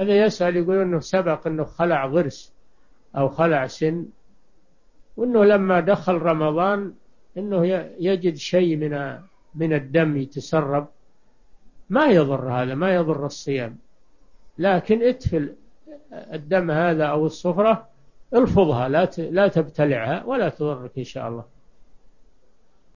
هذا يسأل يقول أنه سبق أنه خلع ضرس أو خلع سن، وأنه لما دخل رمضان أنه يجد شيء من الدم يتسرب، ما يضر هذا، ما يضر الصيام، لكن اتفل الدم هذا أو الصفرة الفضها، لا تبتلعها ولا تضرك إن شاء الله.